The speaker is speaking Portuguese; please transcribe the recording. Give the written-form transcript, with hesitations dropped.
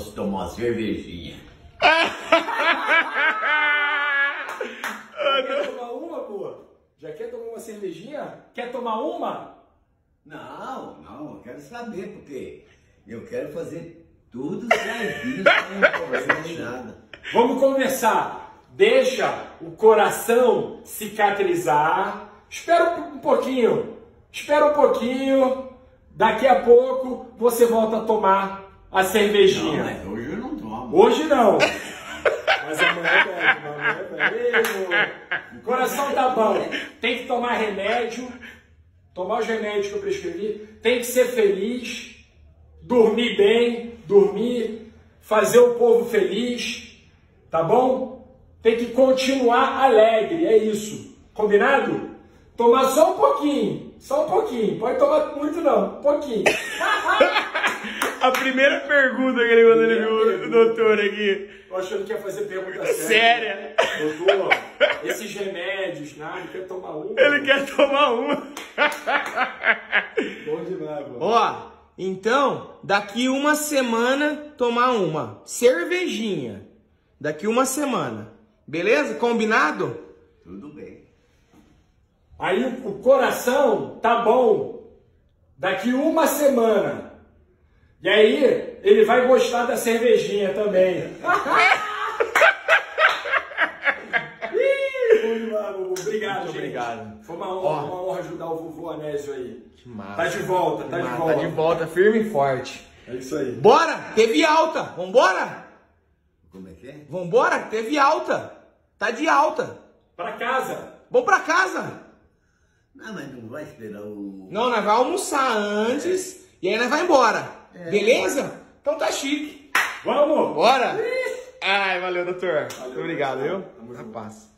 Posso tomar uma cervejinha. Já quer tomar uma, pô? Já quer tomar uma cervejinha? Quer tomar uma? Não, não, eu quero saber, porque eu quero fazer tudo certinho, sem nada. Vamos conversar. Deixa o coração cicatrizar. Espera um pouquinho. Espera um pouquinho. Daqui a pouco você volta a tomar a cervejinha. Não, mas hoje eu não tomo. Hoje não. Mas amanhã bebe, amanhã bebe. O coração tá bom. Tem que tomar remédio. Tomar os remédios que eu prescrevi. Tem que ser feliz. Dormir bem. Dormir. Fazer o povo feliz. Tá bom? Tem que continuar alegre. É isso. Combinado? Tomar só um pouquinho. Só um pouquinho. Pode tomar muito não. Um pouquinho. A primeira pergunta que ele mandou, ele viu o doutor aqui. Tô achando que ia fazer pergunta séria. Séria? Doutor, esses remédios, nada, quer tomar uma? Ele mano. Quer tomar uma. Bom demais, mano. Ó, então, daqui uma semana, tomar uma cervejinha. Daqui uma semana. Beleza? Combinado? Tudo bem. Aí o coração tá bom. Daqui uma semana. E aí, ele vai gostar da cervejinha também. Obrigado, gente. Obrigado. Foi uma honra ajudar o vovô Anesio aí. Que massa. Tá de volta, tá de volta. Tá de volta, firme e forte. É isso aí. Bora, teve alta. Vambora? Como é que é? Vambora, teve alta. Tá de alta. Pra casa. Vamos pra casa. Não, mas não vai esperar o... Não, nós vamos almoçar antes e aí nós vamos embora. É. Beleza? Então tá chique. Vamos! Bora! Ai, valeu, doutor. Valeu, obrigado, viu? Na paz.